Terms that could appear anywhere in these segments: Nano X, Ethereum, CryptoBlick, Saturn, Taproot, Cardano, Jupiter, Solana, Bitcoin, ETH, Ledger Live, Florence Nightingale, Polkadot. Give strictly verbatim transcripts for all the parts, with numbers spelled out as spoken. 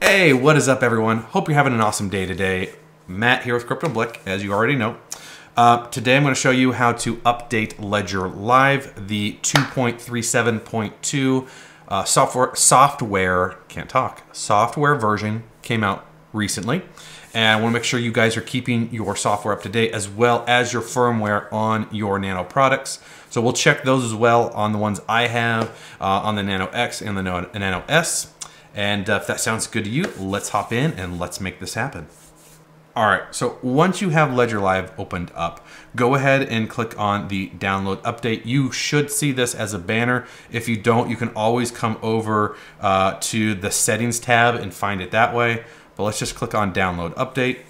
Hey, what is up, everyone? Hope you're having an awesome day today. Matt here with CryptoBlick, as you already know. Uh, today, I'm going to show you how to update Ledger Live, the two point three seven point two uh, software software can't talk software version came out recently, and I want to make sure you guys are keeping your software up to date as well as your firmware on your Nano products. So we'll check those as well on the ones I have uh, on the Nano X and the Nano S. And uh, if that sounds good to you, let's hop in and let's make this happen. All right, so once you have Ledger Live opened up, go ahead and click on the download update. You should see this as a banner. If you don't, you can always come over uh, to the settings tab and find it that way. But let's just click on download update.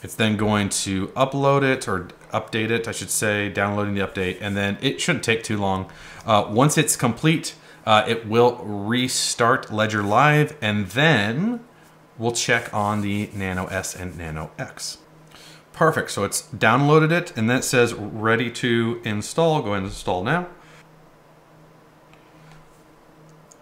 It's then going to upload it or update it, I should say, downloading the update. And then it shouldn't take too long. Uh, once it's complete, Uh, it will restart Ledger Live, and then we'll check on the Nano S and Nano X. Perfect, so it's downloaded it, and then it says ready to install. Go ahead and install now.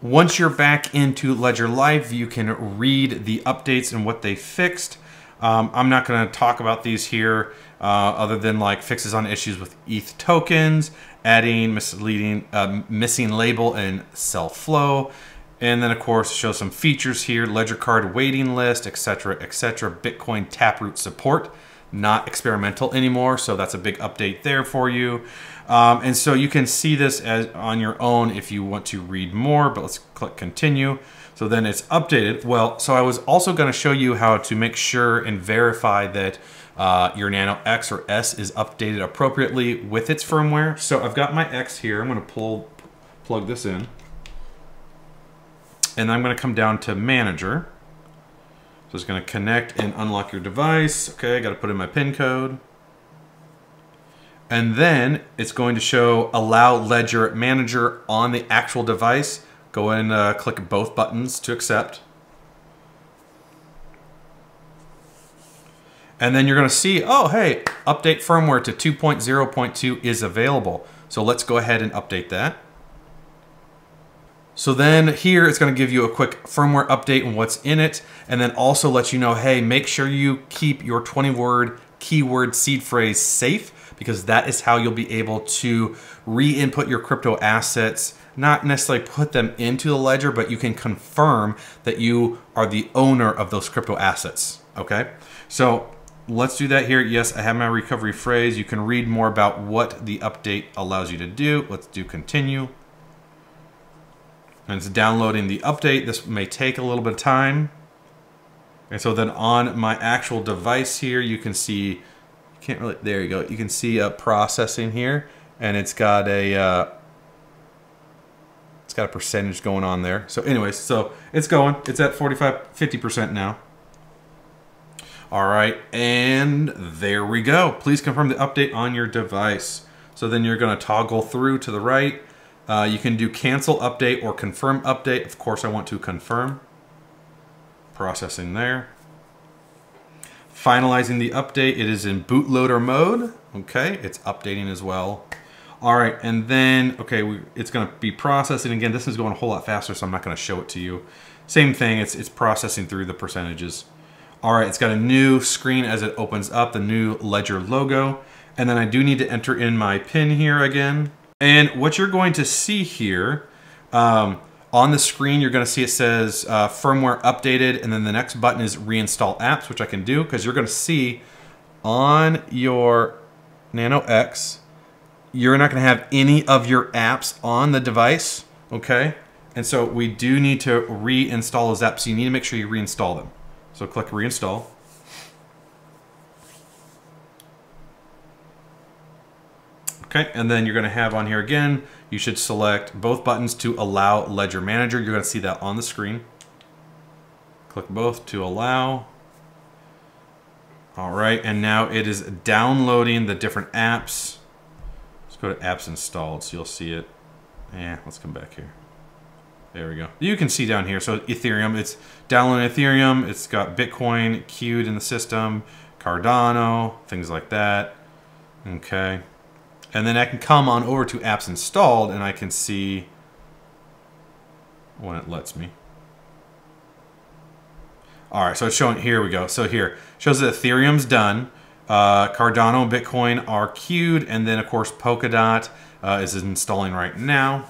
Once you're back into Ledger Live, you can read the updates and what they fixed. Um, I'm not gonna talk about these here uh, other than like fixes on issues with E T H tokens, adding misleading, uh, missing label and sell flow. And then of course show some features here, Ledger card waiting list, et cetera, et cetera. Bitcoin Taproot support, not experimental anymore. So that's a big update there for you. Um, and so you can see this as on your own if you want to read more, but let's click continue. So then it's updated. Well, so I was also going to show you how to make sure and verify that uh, your Nano X or S is updated appropriately with its firmware. So I've got my X here. I'm going to pull, plug this in. And I'm going to come down to manager. So it's going to connect and unlock your device. Okay, I got to put in my PIN code. And then it's going to show allow Ledger Manager on the actual device. Go and uh, click both buttons to accept. And then you're gonna see, oh, hey, update firmware to two point zero point two is available. So let's go ahead and update that. So then here it's gonna give you a quick firmware update and what's in it, and then also let you know, hey, make sure you keep your twenty word keyword seed phrase safe, because that is how you'll be able to re-input your crypto assets, not necessarily put them into the ledger, but you can confirm that you are the owner of those crypto assets, okay? So let's do that here. Yes, I have my recovery phrase. You can read more about what the update allows you to do. Let's do continue. And it's downloading the update. This may take a little bit of time. And so then on my actual device here, you can see Can't really. There you go. You can see a uh, processing here, and it's got a uh, it's got a percentage going on there. So, anyways, so it's going. It's at forty-five, fifty percent now. All right, and there we go. Please confirm the update on your device. So then you're going to toggle through to the right. Uh, you can do cancel update or confirm update. Of course, I want to confirm. Processing there. Finalizing the update, it is in bootloader mode. Okay, it's updating as well. All right, and then, okay, we, it's gonna be processing. Again, this is going a whole lot faster, so I'm not gonna show it to you. Same thing, it's, it's processing through the percentages. All right, it's got a new screen as it opens up, the new Ledger logo. And then I do need to enter in my PIN here again. And what you're going to see here, um, on the screen, you're gonna see it says uh, firmware updated, and then the next button is reinstall apps, which I can do, because you're gonna see on your Nano X, you're not gonna have any of your apps on the device, okay? And so we do need to reinstall those apps, so you need to make sure you reinstall them. So click reinstall. Okay, and then you're gonna have on here again, you should select both buttons to allow Ledger Manager. You're gonna see that on the screen. Click both to allow. All right, and now it is downloading the different apps. Let's go to apps installed, so you'll see it. Yeah, let's come back here. There we go. You can see down here, so Ethereum, it's downloading Ethereum, it's got Bitcoin queued in the system, Cardano, things like that, okay. And then I can come on over to apps installed and I can see when it lets me. All right, so it's showing, here we go. So here, shows that Ethereum's done. Uh, Cardano, Bitcoin are queued. And then of course, Polkadot uh, is installing right now.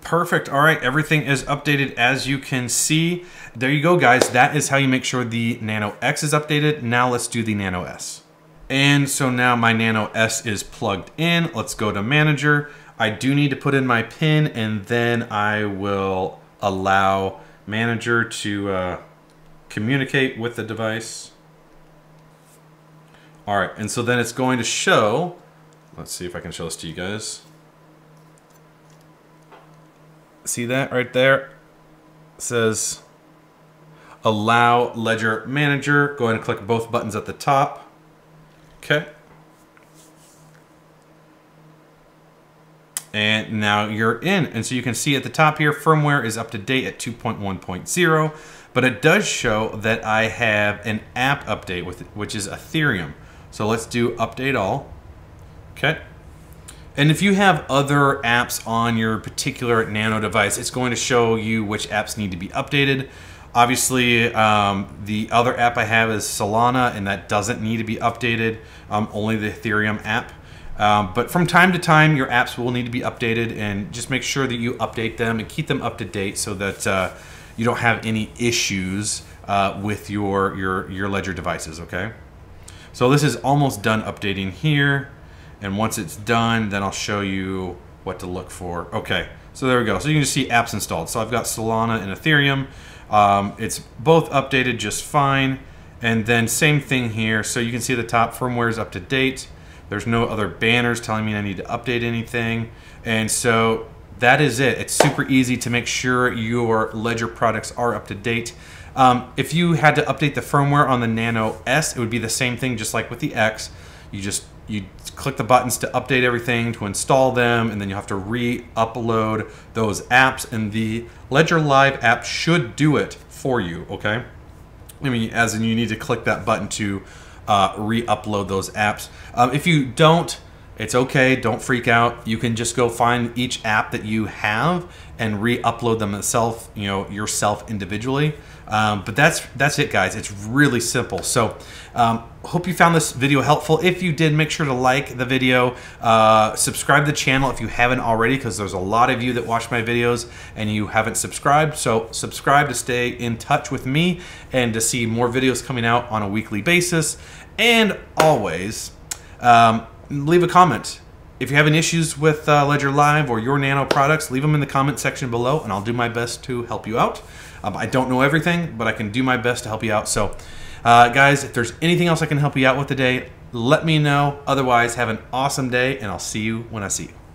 Perfect. All right, everything is updated as you can see. There you go, guys. That is how you make sure the Nano X is updated. Now let's do the Nano S. And so now my Nano S is plugged in. Let's go to manager. I do need to put in my PIN, and then I will allow manager to uh, communicate with the device. All right, and so then it's going to show, let's see if I can show this to you guys. See that right there? It says allow ledger manager. Go ahead and click both buttons at the top. Okay. And now you're in. And so you can see at the top here, firmware is up to date at two point one point zero, but it does show that I have an app update with it, which is Ethereum. So let's do update all. Okay. And if you have other apps on your particular Nano device, it's going to show you which apps need to be updated. Obviously, um, the other app I have is Solana, and that doesn't need to be updated, um, only the Ethereum app. Um, but from time to time, your apps will need to be updated, and just make sure that you update them and keep them up to date so that uh, you don't have any issues uh, with your, your, your Ledger devices, okay? So this is almost done updating here. And once it's done, then I'll show you what to look for. Okay, so there we go. So you can just see apps installed. So I've got Solana and Ethereum. Um, it's both updated just fine. And then same thing here. So you can see the top firmware is up to date. There's no other banners telling me I need to update anything. And so that is it. It's super easy to make sure your Ledger products are up to date. Um, if you had to update the firmware on the Nano S, it would be the same thing just like with the X. You just you click the buttons to update everything, to install them, and then you have to re-upload those apps, and the Ledger Live app should do it for you, okay? I mean, as in you need to click that button to Uh, re-upload those apps. Um, if you don't, it's okay, don't freak out. You can just go find each app that you have and re-upload them itself, you know, yourself individually. Um, but that's that's it, guys. It's really simple. So um, hope you found this video helpful. If you did, make sure to like the video, uh, subscribe to the channel if you haven't already, because there's a lot of you that watch my videos and you haven't subscribed. So subscribe to stay in touch with me and to see more videos coming out on a weekly basis. And always, um, leave a comment. If you're having issues with uh, Ledger Live or your Nano products, leave them in the comment section below, and I'll do my best to help you out. Um, I don't know everything, but I can do my best to help you out. So, uh, guys, if there's anything else I can help you out with today, let me know. Otherwise, have an awesome day, and I'll see you when I see you.